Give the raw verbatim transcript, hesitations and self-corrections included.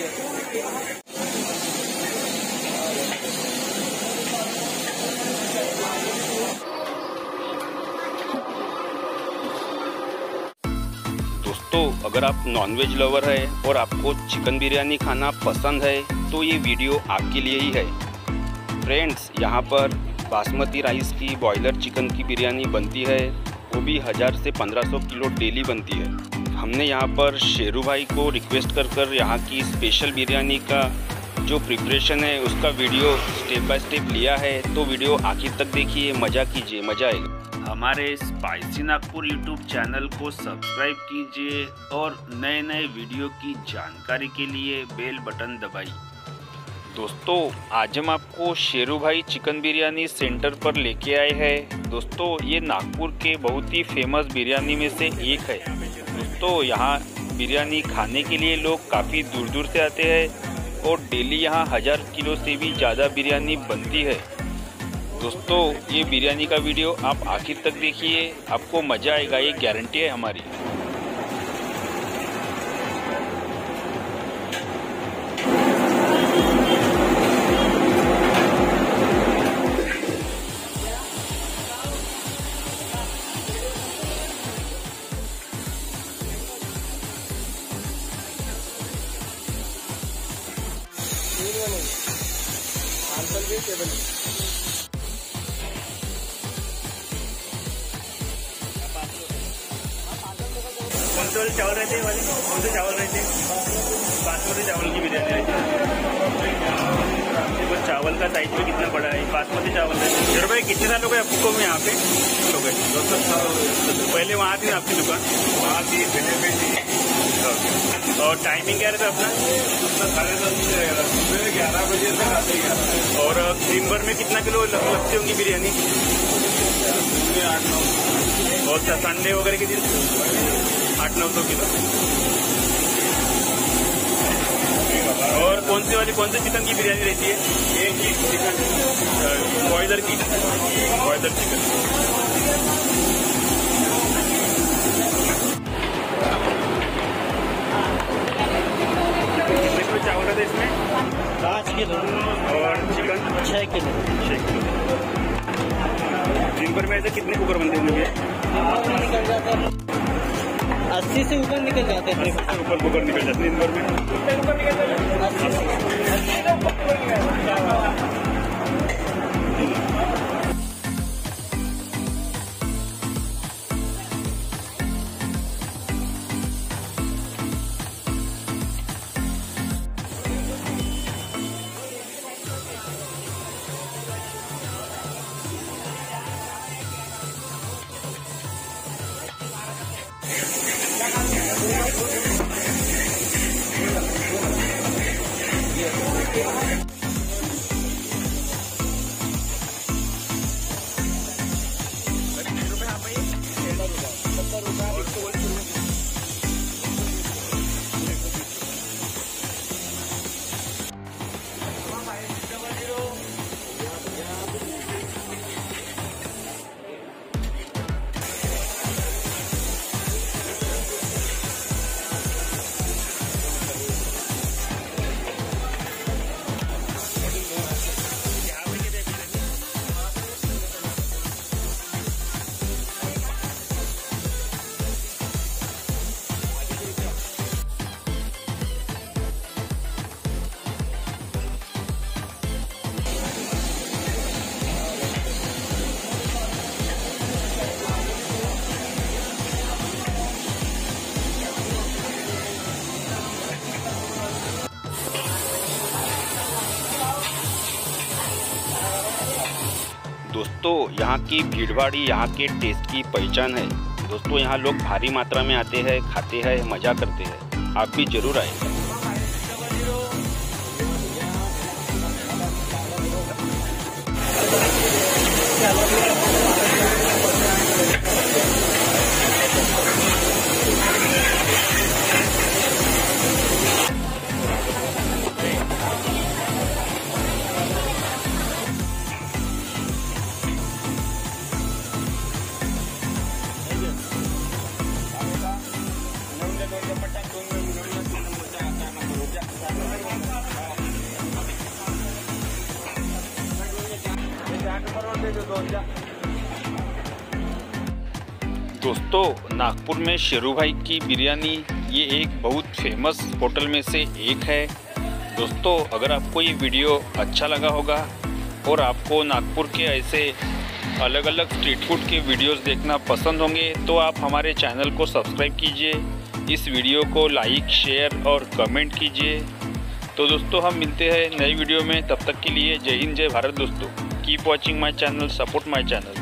दोस्तों, अगर आप नॉनवेज लवर है और आपको चिकन बिरयानी खाना पसंद है तो ये वीडियो आपके लिए ही है। फ्रेंड्स, यहाँ पर बासमती राइस की बॉयलर चिकन की बिरयानी बनती है, वो भी हज़ार से पंद्रह सौ किलो डेली बनती है। हमने यहाँ पर शेरूभाई को रिक्वेस्ट कर कर यहाँ की स्पेशल बिरयानी का जो प्रिपरेशन है उसका वीडियो स्टेप बाय स्टेप लिया है, तो वीडियो आखिर तक देखिए, मज़ा कीजिए, मज़ा आएगा। हमारे स्पाइसी नागपुर यूट्यूब चैनल को सब्सक्राइब कीजिए और नए नए वीडियो की जानकारी के लिए बेल बटन दबाइए। दोस्तों, आज हम आपको शेरूभाई चिकन बिरयानी सेंटर पर लेके आए हैं। दोस्तों, ये नागपुर के बहुत ही फेमस बिरयानी में से एक है। दोस्तों, यहाँ बिरयानी खाने के लिए लोग काफ़ी दूर दूर से आते हैं और डेली यहाँ हज़ार किलो से भी ज़्यादा बिरयानी बनती है। दोस्तों, ये बिरयानी का वीडियो आप आखिर तक देखिए, आपको मज़ा आएगा, ये गारंटी है हमारी। कौन से वाले चावल रहते हैं, वाले कौन से चावल रहते हैं? बासमती चावल की बिरयानी रहती है। बस चावल का साइज में कितना बड़ा है, बासमती चावल रहते हैं। भाई, कितने साल हो गए आपको यहाँ पे? हो गए दो सौ साल। पहले वहाँ थी आपकी दुकान? वहाँ थी, पहले पे थी। और टाइमिंग क्या रहता है अपना? साढ़े दस बजे रहेगा, सुबह ग्यारह बजे से रात ग्यारह। और दिन भर में कितना किलो लगती होंगी बिरयानी? आठ नौ। और संडे वगैरह के दिन आठ नौ सौ किलो। और कौन से वाली कौन से चिकन की बिरयानी रहती है? एक ही चिकन, बॉयलर की, बॉयलर चिकन। चावल है इसमें पाँच किलो और चिकन छः किलो छः किलो दिन भर में ऐसे कितने कुकर बनते होंगे? निकल जाते हैं अस्सी से ऊपर, निकल जाते हैं अस्सी से ऊपर कुकर निकल जाते हैं दिन भर में। दोस्तों, यहाँ की भीड़भाड़ ही यहाँ के टेस्ट की पहचान है। दोस्तों, यहाँ लोग भारी मात्रा में आते हैं, खाते हैं, मज़ा करते हैं। आप भी जरूर आएंगे। Gracias. दोस्तों, नागपुर में शेरूभाई की बिरयानी ये एक बहुत फेमस होटल में से एक है। दोस्तों, अगर आपको ये वीडियो अच्छा लगा होगा और आपको नागपुर के ऐसे अलग अलग स्ट्रीट फूड के वीडियोस देखना पसंद होंगे तो आप हमारे चैनल को सब्सक्राइब कीजिए, इस वीडियो को लाइक, शेयर और कमेंट कीजिए। तो दोस्तों, हम मिलते हैं नई वीडियो में, तब तक के लिए जय हिंद, जय भारत। दोस्तों, keep watching my channel, support my channel.